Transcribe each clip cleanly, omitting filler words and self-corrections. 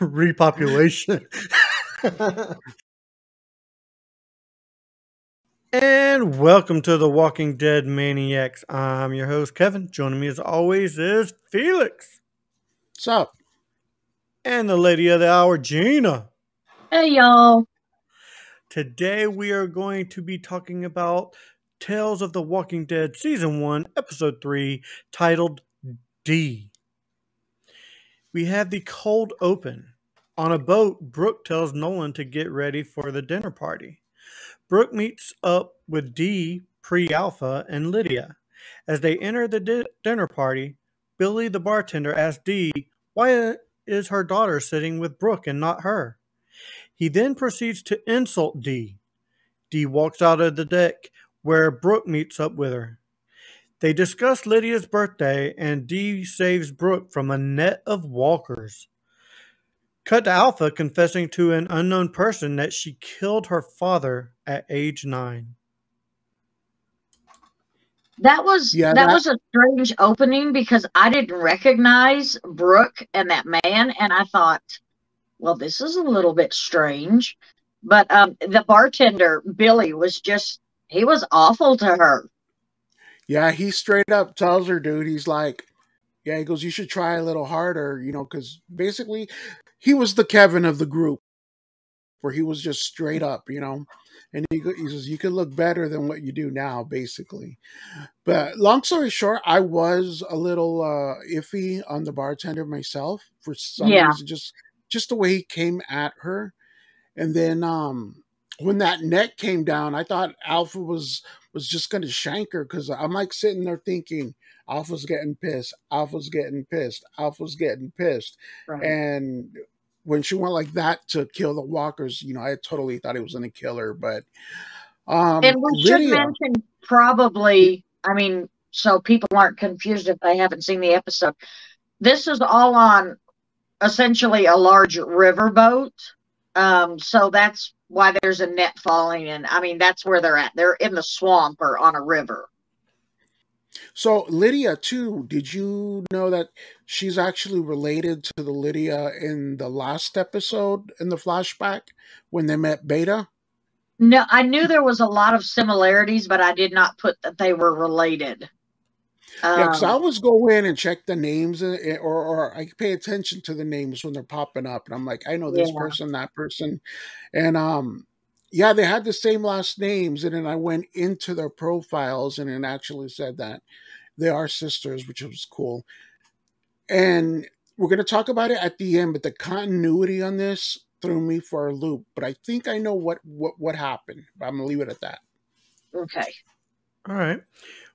repopulation. And welcome to The Walking Dead Maniacs. I'm your host, Kevin. Joining me as always is Felix. What's up? And the lady of the hour, Gina. Hey, y'all. Today we are going to be talking about Tales of the Walking Dead Season 1, Episode 3, titled Dee. We have the cold open. On a boat, Brooke tells Nolan to get ready for the dinner party. Brooke meets up with Dee, Pre-Alpha, and Lydia. As they enter the dinner party, Billy the bartender asks Dee, why is her daughter sitting with Brooke and not her? He then proceeds to insult Dee. Dee walks out of the deck where Brooke meets up with her. They discuss Lydia's birthday and Dee saves Brooke from a net of walkers. Cut to Alpha confessing to an unknown person that she killed her father at age 9. That was a strange opening because I didn't recognize Brooke and that man, and I thought, well, this is a little bit strange. But the bartender, Billy, was just, he was awful to her. Yeah, he straight up tells her, dude, he's like, yeah, he goes, you should try a little harder, you know, because basically he was the Kevin of the group where he was just straight up, you know, and he says, you can look better than what you do now, basically. But long story short, I was a little iffy on the bartender myself for some reason, just the way he came at her. And then when that net came down, I thought Alpha was just going to shank her because I'm like sitting there thinking, Alpha's getting pissed. Alpha's getting pissed. Alpha's getting pissed. Right. And when she went like that to kill the walkers, you know, I totally thought it was going to kill her. But and we should mention probably, I mean, so people aren't confused if they haven't seen the episode. This is all on essentially a large riverboat. So that's why there's a net falling. And I mean, that's where they're at. They're in the swamp or on a river. So Lydia, too, did you know that she's actually related to the Lydia in the last episode in the flashback when they met Beta? No, I knew there was a lot of similarities, but I did not put that they were related. Yeah, because I always go in and check the names or I pay attention to the names when they're popping up. And I'm like, I know this person, that person. And yeah, they had the same last names, and then I went into their profiles and it actually said that they are sisters, which was cool. And we're going to talk about it at the end, but the continuity on this threw me for a loop. But I think I know what happened, but I'm going to leave it at that. Okay. All right.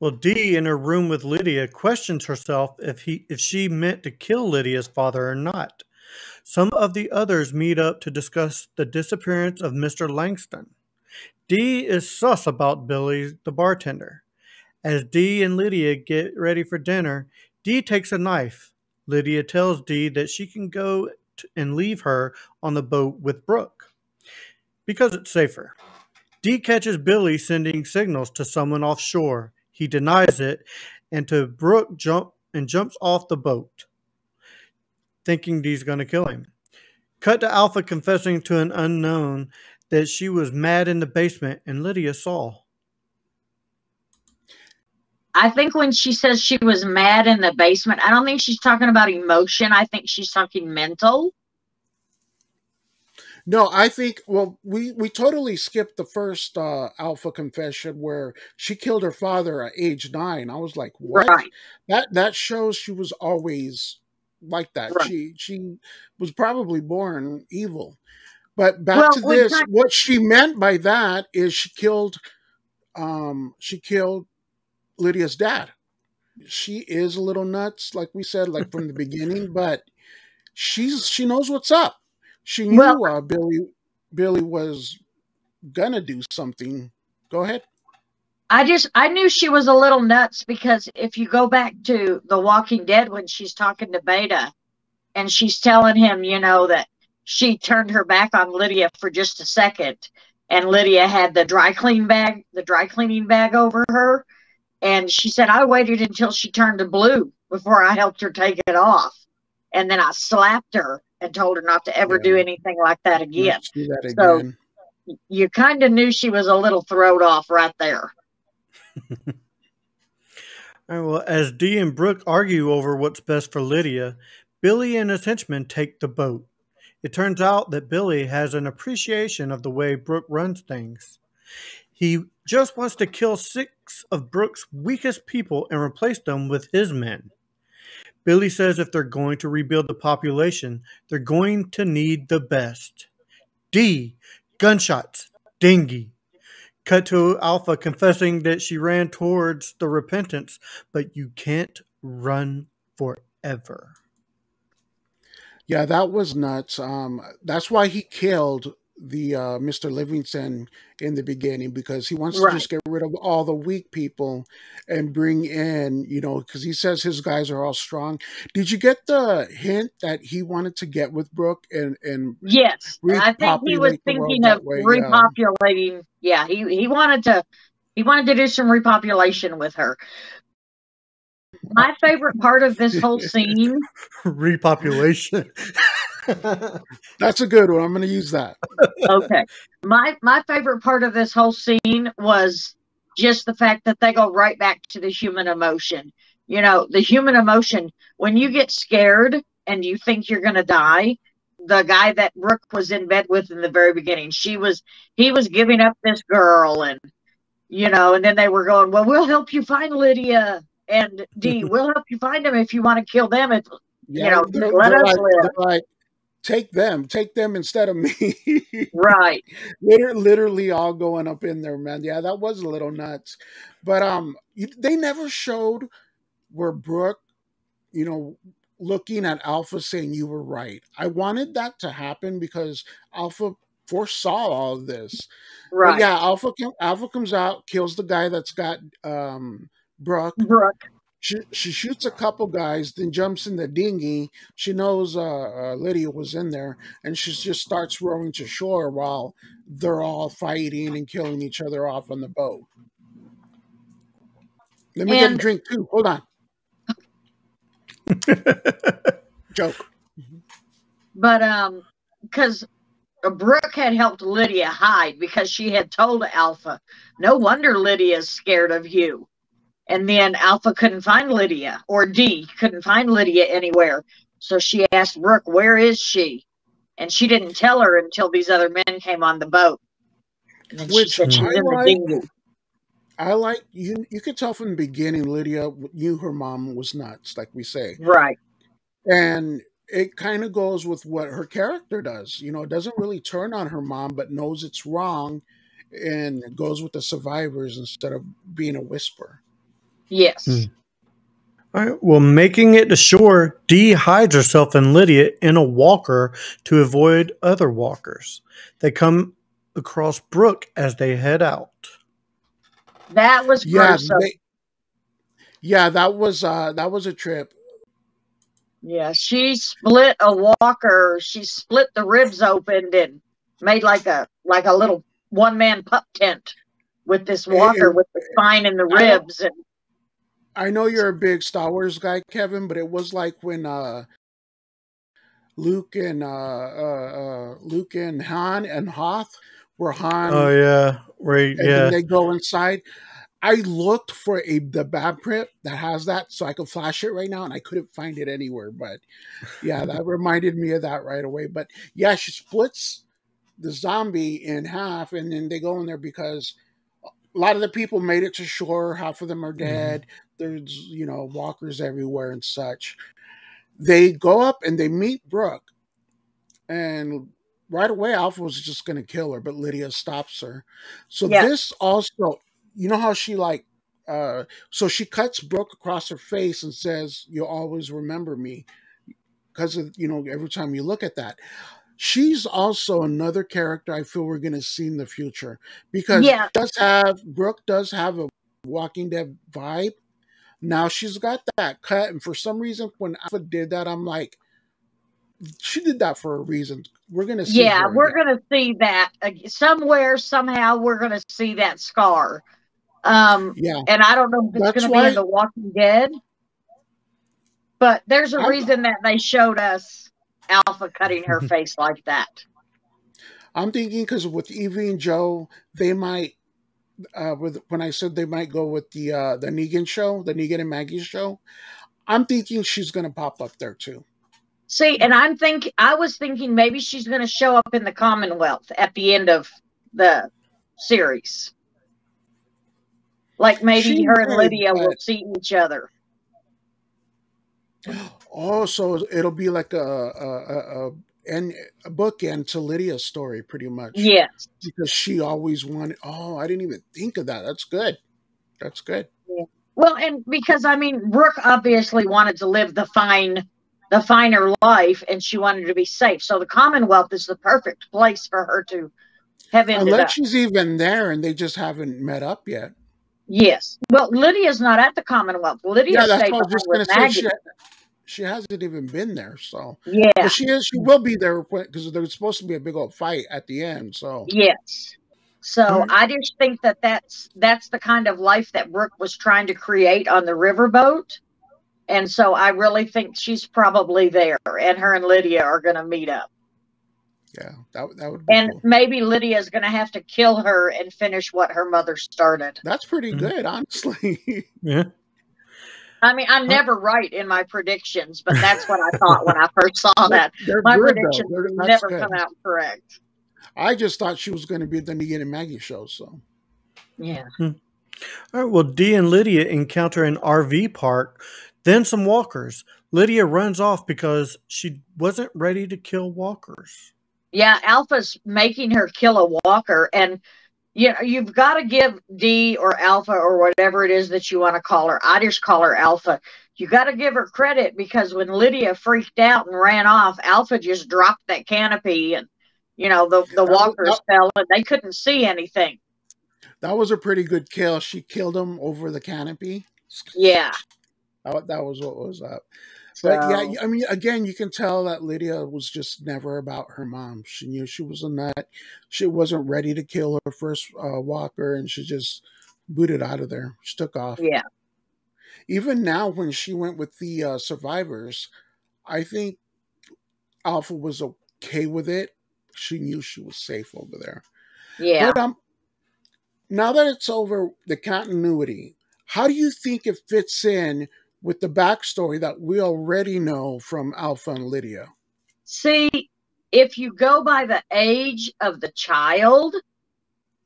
Well, Dee, in her room with Lydia, questions herself if she meant to kill Lydia's father or not. Some of the others meet up to discuss the disappearance of Mr. Langston. Dee is sus about Billy, the bartender. As Dee and Lydia get ready for dinner, Dee takes a knife. Lydia tells Dee that she can go and leave her on the boat with Brooke because it's safer. Dee catches Billy sending signals to someone offshore. He denies it, and to Brooke jumps off the boat, thinking Dee's going to kill him. Cut to Alpha confessing to an unknown that she was mad in the basement, and Lydia saw. I think when she says she was mad in the basement, I don't think she's talking about emotion. I think she's talking mental. No, I think, well, we totally skipped the first Alpha confession where she killed her father at age 9. I was like, what? Right. That shows she was always like that. Right. She was probably born evil. But back to this, what she meant by that is she killed Lydia's dad. She is a little nuts, like we said, like from the beginning, but she knows what's up. She knew Billy was gonna do something. Go ahead. I knew she was a little nuts because if you go back to The Walking Dead when she's talking to Beta and she's telling him, you know, that she turned her back on Lydia for just a second and Lydia had the dry cleaning bag over her. And she said, I waited until she turned to blue before I helped her take it off. And then I slapped her. and told her not to ever do anything like that again. So you kind of knew she was a little thrown off right there. All right, well, as Dee and Brooke argue over what's best for Lydia, Billy and his henchmen take the boat. It turns out that Billy has an appreciation of the way Brooke runs things. He just wants to kill 6 of Brooke's weakest people and replace them with his men. Billy says if they're going to rebuild the population, they're going to need the best. Dee, gunshots, dinghy. Cut to Alpha confessing that she ran towards the repentance, but you can't run forever. Yeah, that was nuts. That's why he killed the Mr. Livingston in the beginning, because he wants to just get rid of all the weak people and bring in, you know, because he says his guys are all strong. Did you get the hint that he wanted to get with Brooke and yes, I think he was thinking of repopulating. Yeah, he wanted to do some repopulation with her. My favorite part of this whole scene, repopulation. That's a good one. I'm going to use that. Okay. My favorite part of this whole scene was just the fact that they go right back to the human emotion. You know, the human emotion, when you get scared and you think you're going to die, the guy that Brooke was in bed with in the very beginning, he was giving up this girl, and, you know, and then they were going, well, we'll help you find Lydia and Dee. We'll help you find them if you want to kill them. It's, you know, let us live. Right. Take them instead of me. Right. Literally all going up in there, man. Yeah, that was a little nuts. But they never showed where Brooke, you know, looking at Alpha saying you were right. I wanted that to happen because Alpha foresaw all of this. Right. But yeah, Alpha comes out, kills the guy that's got Brooke. She shoots a couple guys, then jumps in the dinghy. She knows Lydia was in there, and she just starts rowing to shore while they're all fighting and killing each other off on the boat. Let me get a drink, too. Hold on. Joke. But, because Brooke had helped Lydia hide because she had told Alpha, no wonder Lydia's scared of you. And then Alpha couldn't find Lydia, or Dee couldn't find Lydia anywhere. So she asked Brooke, where is she? And she didn't tell her until these other men came on the boat. And which she said she was in the dinghy. I like, you could tell from the beginning, Lydia knew her mom was nuts, like we say. Right. And it kind of goes with what her character does. You know, it doesn't really turn on her mom, but knows it's wrong and goes with the survivors instead of being a whisperer. Yes. All right. Well, making it to shore, Dee hides herself and Lydia in a walker to avoid other walkers. They come across Brooke as they head out. That was gruesome. Yeah, that was a trip. Yeah, she split a walker. She split the ribs open and made like a little one-man pup tent with this walker with the spine and the ribs. And I know you're a big Star Wars guy, Kevin, but it was like when Luke and Han and Hoth were Han. Oh yeah, right. And then they go inside. I looked for the bad print that has that, so I could flash it right now, and I couldn't find it anywhere. But yeah, that reminded me of that right away. But yeah, she splits the zombie in half, and then they go in there because a lot of the people made it to shore. Half of them are dead. There's, you know, walkers everywhere and such. They go up and they meet Brooke. And right away, Alpha was just going to kill her, but Lydia stops her. So this also, you know how she like, so she cuts Brooke across her face and says, you'll always remember me. Because, you know, every time you look at that. She's also another character I feel we're going to see in the future because Brooke does have a Walking Dead vibe. Now she's got that cut. And for some reason, when Alpha did that, I'm like, she did that for a reason. We're going to see her going to see that somewhere, somehow we're going to see that scar. And I don't know if it's going to be in The Walking Dead, but there's a reason that they showed us Alpha cutting her face like that. I'm thinking because with Evie and Joe, they might, when I said they might go with the Negan show, the Negan and Maggie's show, I'm thinking she's going to pop up there too. See, and I was thinking maybe she's going to show up in the Commonwealth at the end of the series. Like maybe her and Lydia will see each other. Oh, so it'll be like a bookend to Lydia's story, pretty much. Yes, because she always wanted. Oh, I didn't even think of that. That's good. That's good. Yeah. Well, and because I mean, Brooke obviously wanted to live the finer life, and she wanted to be safe. So the Commonwealth is the perfect place for her to have ended up. Unless she's even there, and they just haven't met up yet. Yes. Well, Lydia's not at the Commonwealth. Lydia stayed with Maggie. She hasn't even been there, so yeah, but she is. She will be there because there's supposed to be a big old fight at the end. So yes, so I just think that that's the kind of life that Brooke was trying to create on the riverboat, and so I really think she's probably there, and her and Lydia are going to meet up. Yeah, that would be cool. Maybe Lydia's going to have to kill her and finish what her mother started. That's pretty good, honestly. Yeah. I mean, I'm never right in my predictions, but that's what I thought when I first saw that. My predictions never come out correct. I just thought she was going to be the Negan and Maggie show, so. Yeah. All right, well, Dee and Lydia encounter an RV park, then some walkers. Lydia runs off because she wasn't ready to kill walkers. Yeah, Alpha's making her kill a walker, and you know, you've got to give Dee or Alpha or whatever it is that you want to call her. I just call her Alpha. You got to give her credit because when Lydia freaked out and ran off, Alpha just dropped that canopy and, you know, the walkers fell and they couldn't see anything. That was a pretty good kill. She killed him over the canopy. Yeah. That was what was up. But yeah, I mean, again, you can tell that Lydia was just never about her mom. She knew she was a nut. She wasn't ready to kill her first walker, and she just booted out of there. She took off. Yeah. Even now, when she went with the survivors, I think Alpha was okay with it. She knew she was safe over there. Yeah. But now that it's over, the continuity, how do you think it fits in with the backstory that we already know from Alpha and Lydia? See, if you go by the age of the child,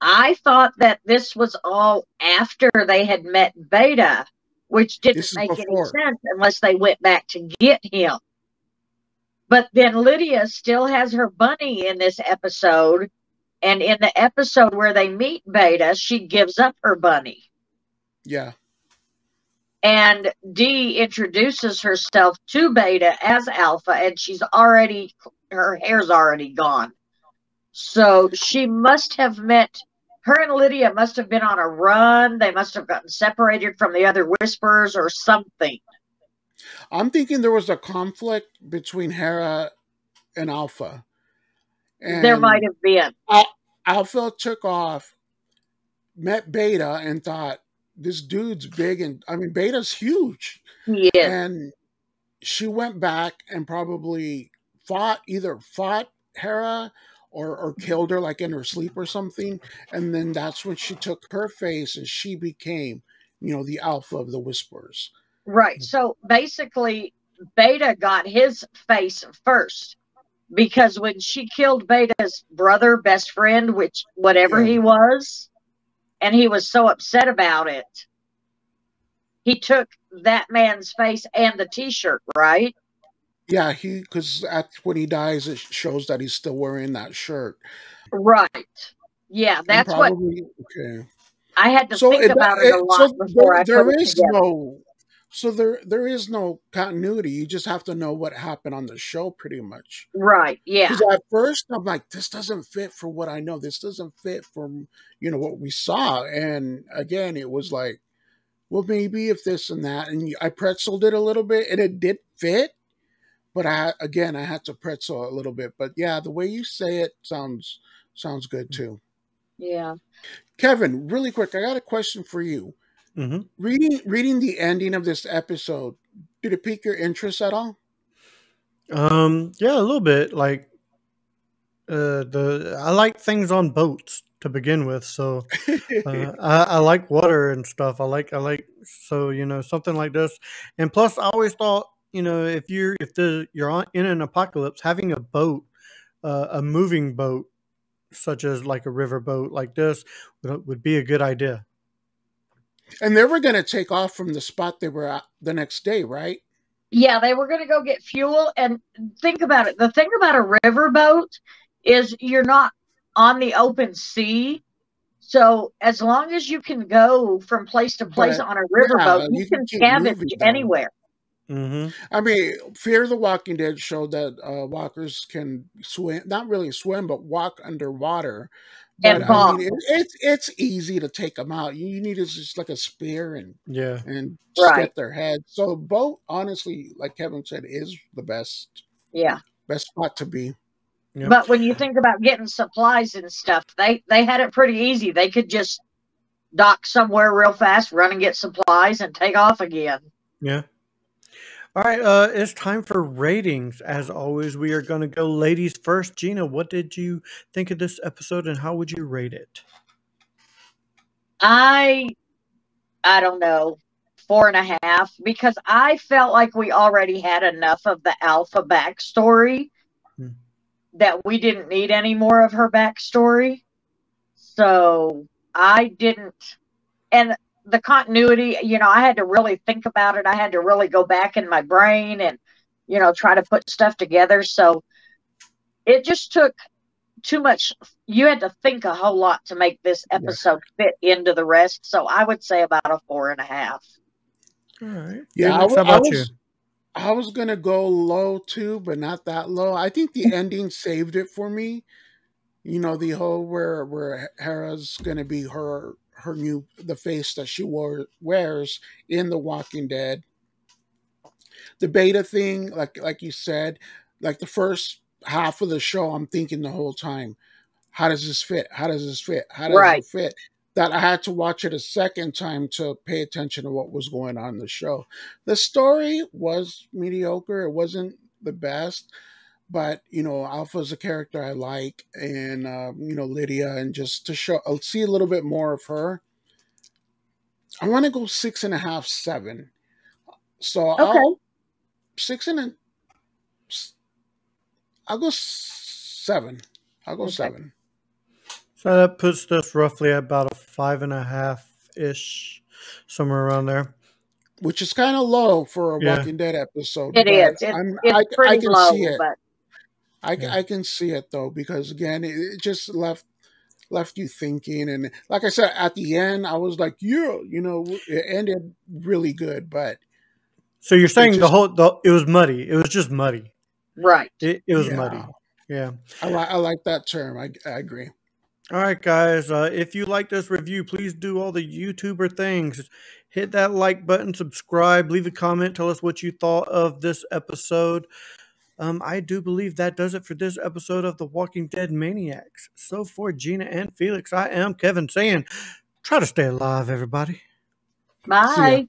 I thought that this was all after they had met Beta, which didn't make any sense unless they went back to get him. But then Lydia still has her bunny in this episode, and in the episode where they meet Beta, she gives up her bunny. Yeah. And Dee introduces herself to Beta as Alpha, and she's already, her hair's already gone. So she must have met, her and Lydia must have been on a run. They must have gotten separated from the other Whisperers or something. I'm thinking there was a conflict between Hera and Alpha. And there might have been. Alpha took off, met Beta, and thought, this dude's big, and I mean, Beta's huge. Yeah. And she went back and probably either fought Hera or killed her like in her sleep or something. And then that's when she took her face and she became, you know, the Alpha of the Whisperers. Right. So basically Beta got his face first because when she killed Beta's brother, best friend, which whatever he was, and he was so upset about it, he took that man's face and the T-shirt, right? Yeah, because when he dies, it shows that he's still wearing that shirt. Right. Yeah, that's probably, I had to think about it a lot before I put it together. So there is no continuity. You just have to know what happened on the show, pretty much. Right, yeah. Because at first, I'm like, this doesn't fit for what I know. This doesn't fit from, you know, what we saw. And again, it was like, well, maybe if this and that. And I pretzeled it a little bit, and it did fit. But, I had to pretzel a little bit. But, yeah, the way you say it sounds good, too. Yeah. Kevin, really quick, I got a question for you. Reading the ending of this episode, did it pique your interest at all? Yeah, a little bit. Like, I like things on boats to begin with, so I like water and stuff. I like so, you know, something like this. And plus, I always thought, you know, if you're in an apocalypse, having a boat, a moving boat, such as like a river boat like this, would be a good idea. And they were going to take off from the spot they were at the next day, right? Yeah, they were going to go get fuel. And think about it. The thing about a riverboat is you're not on the open sea. So as long as you can go from place to place on a riverboat, you can scavenge anywhere. Mm-hmm. I mean, Fear the Walking Dead showed that walkers can swim, not really swim, but walk underwater. But, I mean, it's easy to take them out. You need is just like a spear and right. Get their head. So boat, honestly, like Kevin said, is the best. Yeah, best spot to be. Yep. But when you think about getting supplies and stuff, they had it pretty easy. They could just dock somewhere real fast, run and get supplies, and take off again. Yeah. All right, it's time for ratings. As always, we are going to go ladies first. Gina, what did you think of this episode, and how would you rate it? I don't know, 4.5, because I felt like we already had enough of the Alpha backstory that we didn't need any more of her backstory. So I didn't, and the continuity, you know, I had to really think about it. I had to really go back in my brain and, you know, try to put stuff together. So it just took too much. You had to think a whole lot to make this episode fit into the rest. So I would say about a 4.5. All right. Yeah. I was going to go low too, but not that low. I think the ending saved it for me. You know, the whole where Hera's going to be the face that she wears in The Walking Dead. The Beta thing, like you said, like the first half of the show, I'm thinking the whole time, how does this fit? How does this fit? How does it fit? That I had to watch it a second time to pay attention to what was going on in the show. The story was mediocre. It wasn't the best, but, you know, Alpha's a character I like, and, you know, Lydia, and just to show, I'll see a little bit more of her. I want to go 6.5, 7. So okay. I'll go 7. I'll go 7. So that puts this roughly about a 5.5-ish, somewhere around there. Which is kind of low for a Walking Dead episode. It is. It's pretty low, but... I can see it, though, because, again, it just left you thinking. And like I said, at the end, I was like, you know, it ended really good. But so you're saying it was muddy. It was just muddy. Right. It was muddy. Yeah. I like that term. I agree. All right, guys. If you like this review, please do all the YouTuber things. Hit that like button, subscribe, leave a comment. Tell us what you thought of this episode. I do believe that does it for this episode of The Walking Dead Maniacs. So for Gina and Felix, I am Kevin saying, try to stay alive, everybody. Bye.